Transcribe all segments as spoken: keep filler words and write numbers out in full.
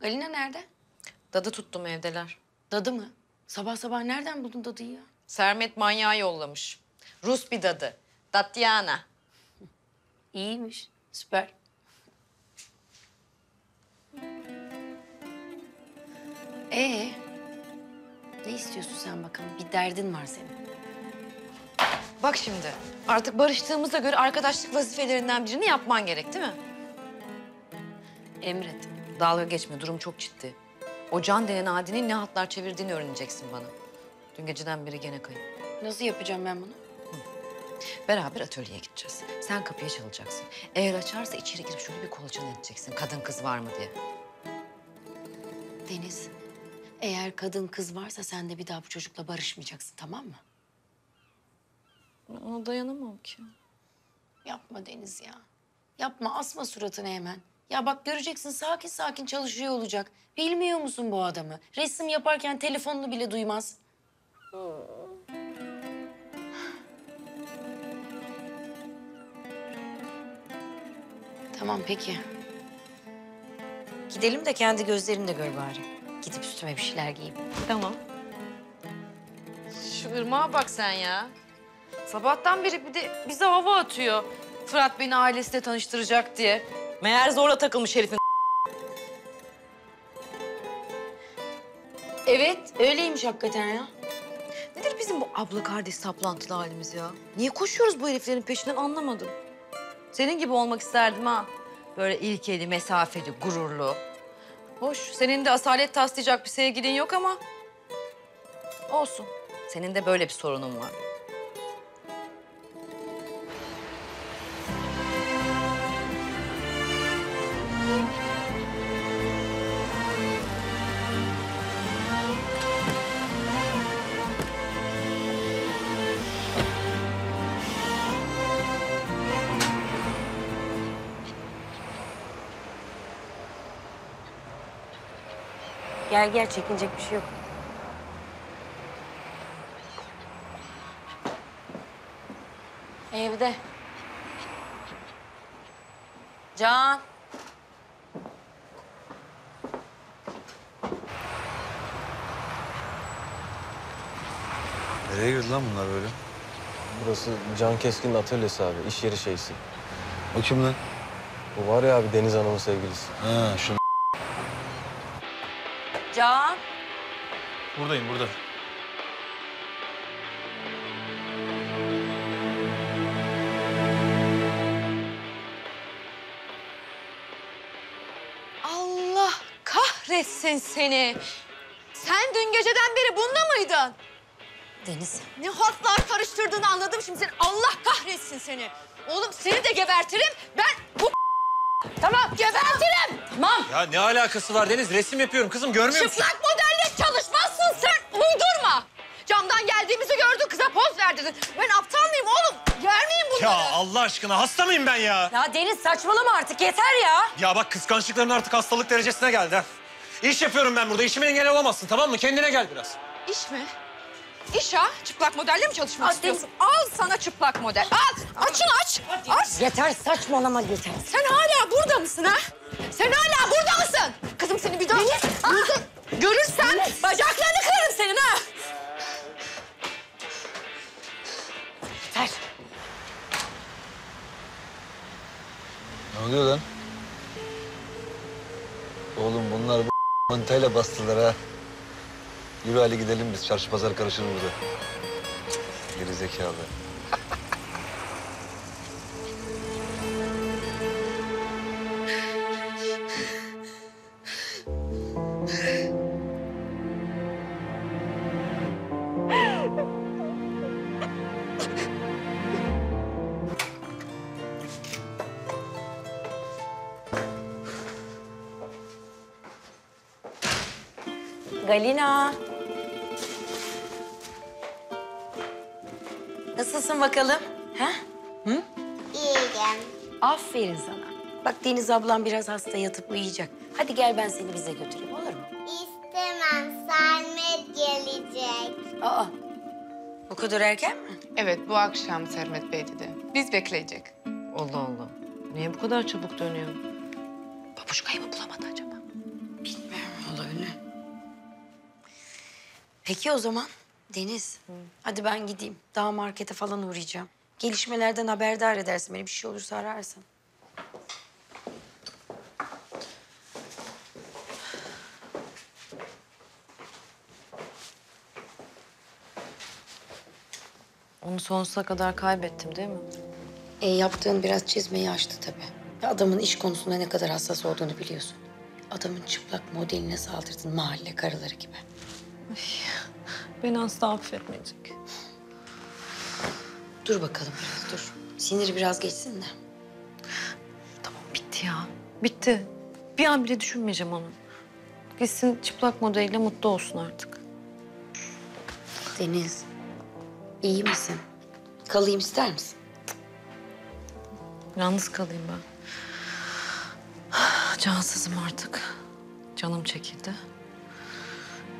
Galina nerede? Dadı tuttum, evdeler. Dadı mı? Sabah sabah nereden buldun dadıyı ya? Sermet manyağı yollamış. Rus bir dadı. Tatyana. İyiymiş. Süper. Ee, ne istiyorsun sen bakalım? Bir derdin var senin. Bak şimdi, artık barıştığımıza göre arkadaşlık vazifelerinden birini yapman gerek, değil mi? Emret, dalga geçme, durum çok ciddi. O Can denen Adi'nin ne hatlar çevirdiğini öğreneceksin bana. Dün geceden beri gene kayıp. Nasıl yapacağım ben bunu? Hı. Beraber atölyeye gideceğiz. Sen kapıya çalacaksın. Eğer açarsa içeri girip şöyle bir kolaçan edeceksin, kadın kız var mı diye. Deniz, eğer kadın kız varsa sen de bir daha bu çocukla barışmayacaksın, tamam mı? Ona dayanamam ki. Yapma Deniz ya. Yapma, asma suratını hemen. Ya bak göreceksin, sakin sakin çalışıyor olacak. Bilmiyor musun bu adamı? Resim yaparken telefonunu bile duymaz. Tamam peki. Gidelim de kendi gözlerimle gör bari. Gidip üstüme bir şeyler giyeyim. Tamam. Şu Irmak'a bak sen ya. Sabahtan beri bir de bize hava atıyor. Fırat beni ailesiyle tanıştıracak diye. Meğer zorla takılmış herifin. Evet, öyleymiş hakikaten ya. Nedir bizim bu abla kardeş saplantılı halimiz ya? Niye koşuyoruz bu heriflerin peşinden anlamadım. Senin gibi olmak isterdim ha. Böyle ilkeli, mesafeli, gururlu. Hoş, senin de asalet taslayacak bir sevgilin yok ama... Olsun, senin de böyle bir sorunun var. Gel gel, çekinecek bir şey yok. Evde. Can. Nereye girdi lan bunlar böyle? Burası Can Keskin'in atölyesi abi, iş yeri şeysi. O kim lan? O var ya abi, Deniz Hanım'ın sevgilisi. Ha, şunu. Can. Buradayım, burada. Allah kahretsin seni. Sen dün geceden beri bunda mıydın? Deniz. Ne hatlar karıştırdığını anladım şimdi seni. Allah kahretsin seni. Oğlum seni de gebertirim. Ben bu... Tamam, gebertirim. Tamam. Ya ne alakası var Deniz? Resim yapıyorum kızım, görmüyor musun? Çıplak modelle çalışmazsın sen. Uydurma. Camdan geldiğimizi gördün, kıza poz verdirdin. Ben aptal mıyım oğlum? Yer miyim bunları? Ya Allah aşkına, hasta mıyım ben ya? Ya Deniz saçmalama artık, yeter ya. Ya bak kıskançlıkların artık hastalık derecesine geldi ha. İş yapıyorum ben burada, işime engel olamazsın tamam mı? Kendine gel biraz. İş mi? İş ha? Çıplak modelle mi çalışmak Aa, istiyorsun? Deniz. Al sana çıplak model. Al. Açın aç. Aç. Yeter saçmalama yeter. Sen hala burada mısın ha? Sen hala burada mısın? Kızım seni bir daha... Deniz. Burada... Görürsen Deniz. Bacaklarını kırarım senin ha. Yeter. Ne oluyor lan? Oğlum bunlar bu mantayla bastılar ha. Yürü Ali gidelim biz. Çarşı pazar karışır burada. Geri zekalı. Galina. Nasılsın bakalım? Ha? Hı? İyiyim. Aferin sana. Bak Deniz ablam biraz hasta, yatıp uyuyacak. Hadi gel ben seni bize götüreyim, olur mu? İstemem. Sermet gelecek. Aa. Bu kadar erken mi? Evet, bu akşam Sermet Bey dedi. Biz bekleyecek. Allah Allah. Niye bu kadar çabuk dönüyor? Babuşkayı mı bulamadı acaba? Bilmiyorum. Peki o zaman Deniz, Hı. hadi ben gideyim. Daha markete falan uğrayacağım. Gelişmelerden haberdar edersin beni. Bir şey olursa ararsın. Onu sonsuza kadar kaybettim değil mi? E, yaptığın biraz çizmeyi aştı tabii. Adamın iş konusunda ne kadar hassas olduğunu biliyorsun. Adamın çıplak modeline saldırdın mahalle karıları gibi. Ay, beni asla affetmeyecek. Dur bakalım biraz dur. Siniri biraz geçsin de. Tamam bitti ya. Bitti. Bir an bile düşünmeyeceğim onu. Gitsin çıplak modeliyle mutlu olsun artık. Deniz. İyi misin? Kalayım ister misin? Yalnız kalayım ben. Cansızım artık. Canım çekildi.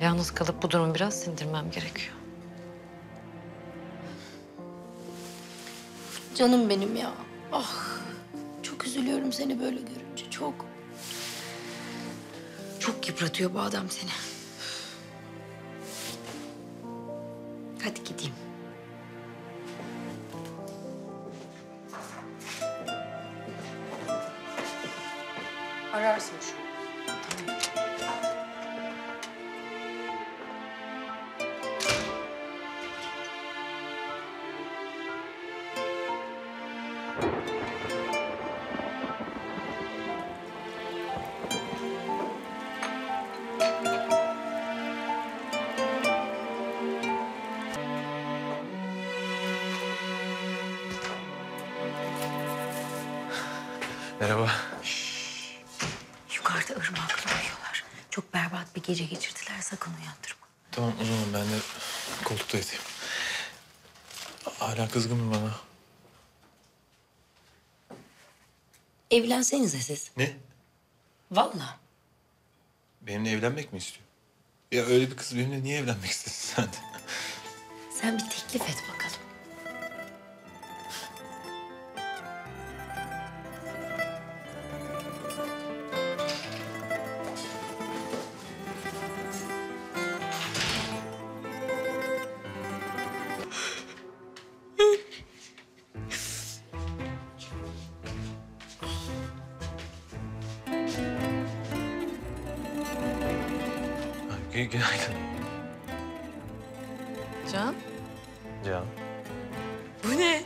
Yalnız kalıp bu durumu biraz sindirmem gerekiyor. Canım benim ya. Ah. Çok üzülüyorum seni böyle görünce. Çok. Çok yıpratıyor bu adam seni. Hadi gideyim. Ararsın şu. Merhaba. Yukarıda Irmak'la uyuyorlar. Çok berbat bir gece geçirdiler. Sakın uyandırma. Tamam o zaman ben de koltukta yatayım. Hala kızgın mı bana? Evlensenize siz. Ne? Vallahi. Benimle evlenmek mi istiyor? Ya öyle bir kız benimle niye evlenmek istesin sen de? Sen bir teklif et bakalım. Günaydın. Can? Can. Bu ne?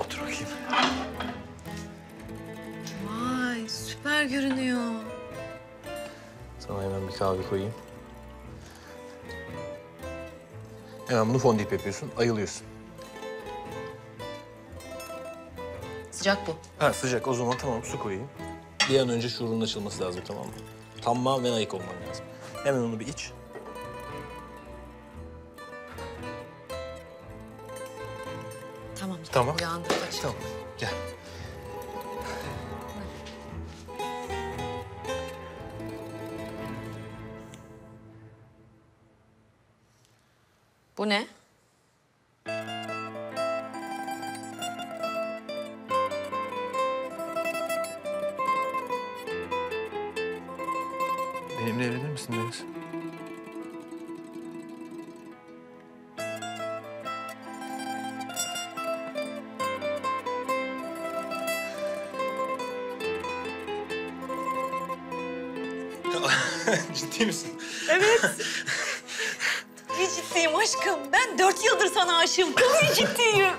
Otur bakayım. Vay süper görünüyor. Sana hemen bir kahve koyayım. Hemen bunu fondip yapıyorsun, ayılıyorsun. Sıcak bu. Ha sıcak o zaman tamam su koyayım. Bir an önce şuurunun açılması lazım tamam mı? Tamamen ayık olman lazım. Hemen onu bir iç. Tamam. Tamam. Yandım. Tamam. Gel. Bu ne? Benimle evlenir misin Deniz? Ciddi misin? Evet. Tabii ciddiyim aşkım. Ben dört yıldır sana aşığım. Tabii ciddiyim.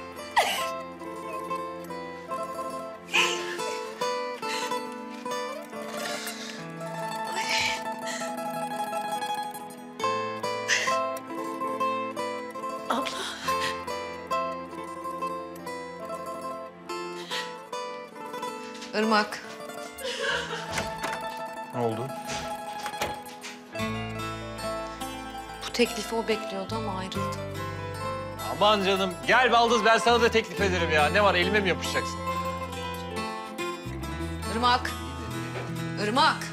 Irmak. Ne oldu? Bu teklifi o bekliyordu ama ayrıldı. Aman canım. Gel baldız ben sana da teklif ederim ya. Ne var elime mi yapışacaksın? Irmak. Irmak.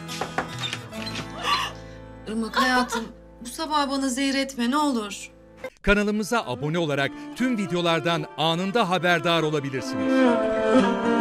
Irmak hayatım bu sabah bana zehir etme ne olur. Kanalımıza abone olarak tüm videolardan anında haberdar olabilirsiniz.